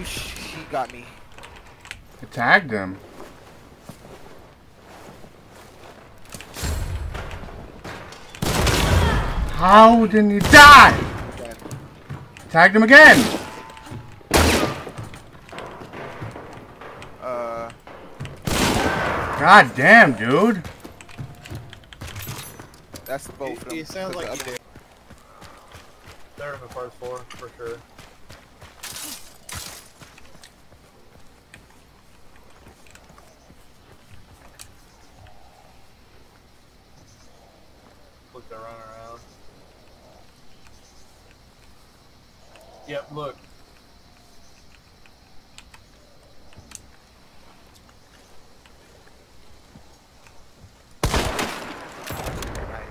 Oh, she got me. I tagged him. How didn't you die? Okay. Tagged him again. God damn, dude. That's the both. It sounds like you did. They're in the part 4 for sure. Look, they're running around. Yep, look.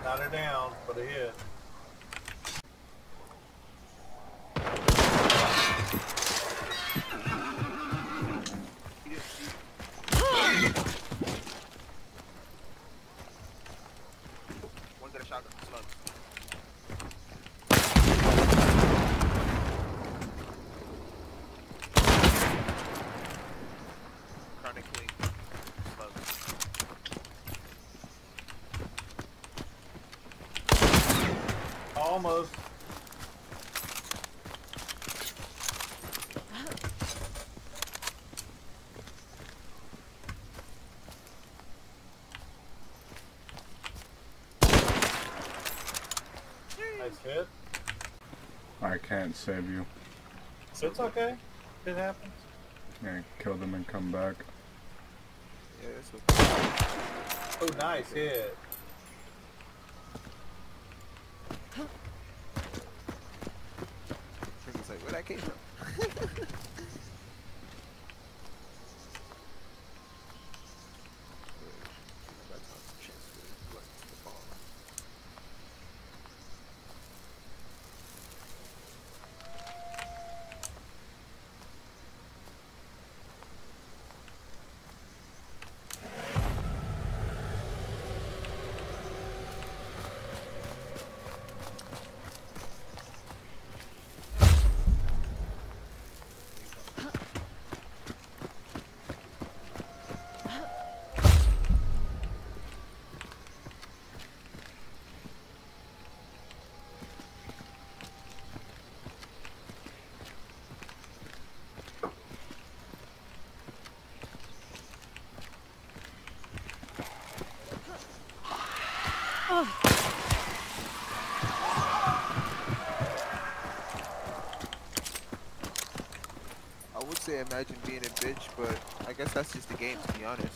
Not her down, but a hit. One got a shotgun, slug. Chronically slug. Almost. Nice hit. I can't save you. So it's okay. It happens. Yeah, kill them and come back. Yeah, that's okay. Oh, nice hit. Huh. It's like, where'd I came from? I would say imagine being a bitch, but I guess that's just the game, to be honest.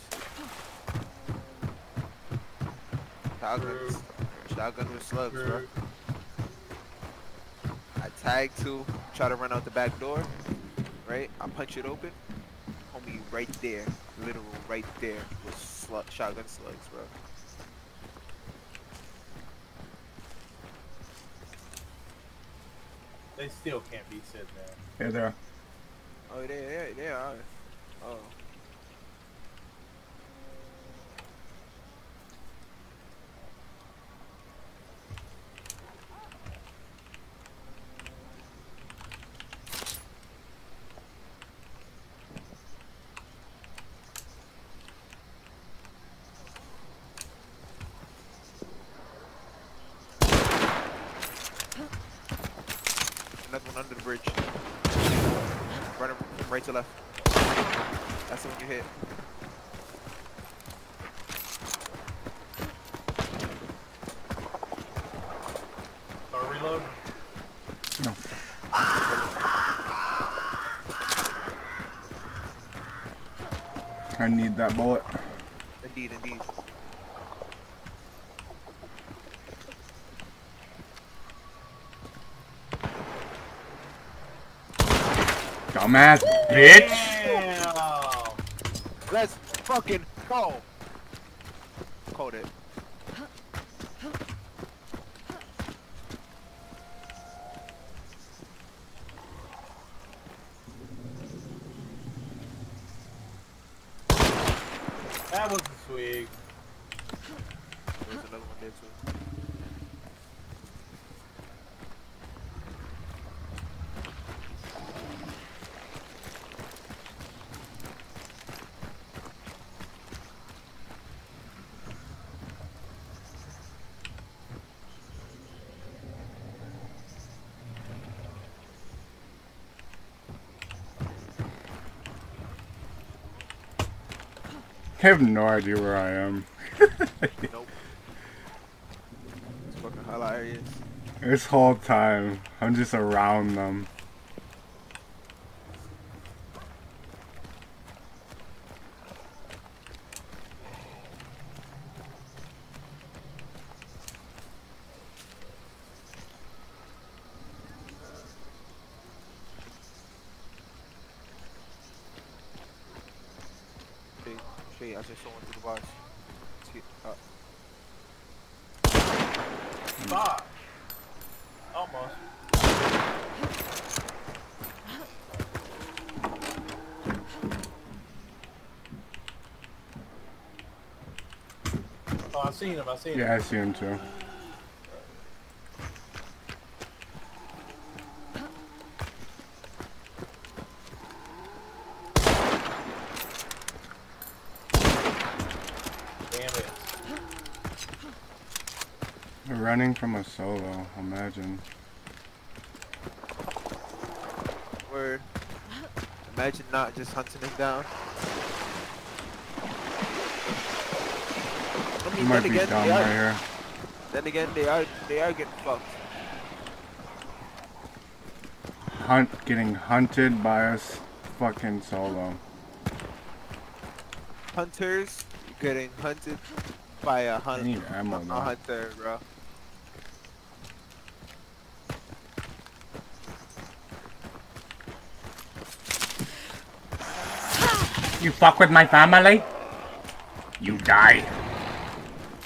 Shotgun with slugs, bro. I tag two, try to run out the back door, right? I punch it open. Homie right there, literal right there with shotgun slugs, bro. They still can't be sitting there. Yeah, they are. Oh, they are. Oh. Another one under the bridge. Running from right to left. That's the one you hit. Start reloading? No. I need that bullet. Indeed, indeed. Dumbass bitch! Yeah. Let's fucking go! Called it. That was a swig. There's another one there too. I have no idea where I am. Nope. It's fucking hilarious. This whole time, I'm just around them. I just someone to the box. Fuck! Almost. Oh, I seen him, I seen him. Yeah, I see him too. Running from a solo, imagine. Word. Imagine not just hunting him down. I mean, might be again, dumb right here. Then again, they are getting fucked. Getting hunted by a fucking solo. Hunters getting hunted by a hunter. I need ammo, a hunter, bro. You fuck with my family? You die.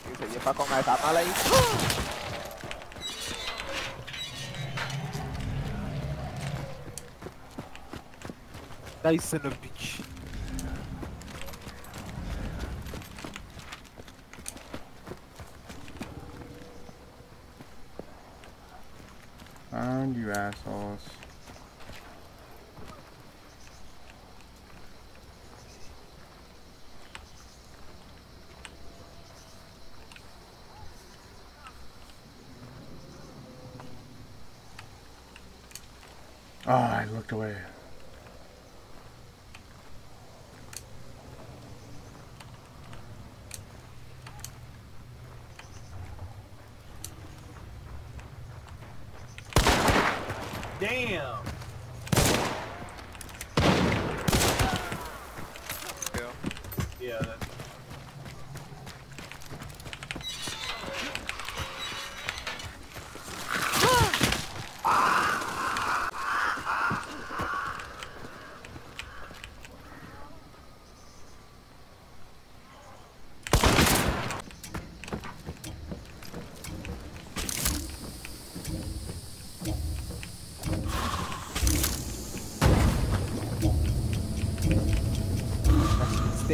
You said you fuck with my family? Nice in the beach. And you assholes. Oh, I looked away. Damn! Yeah, that's...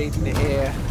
in the air.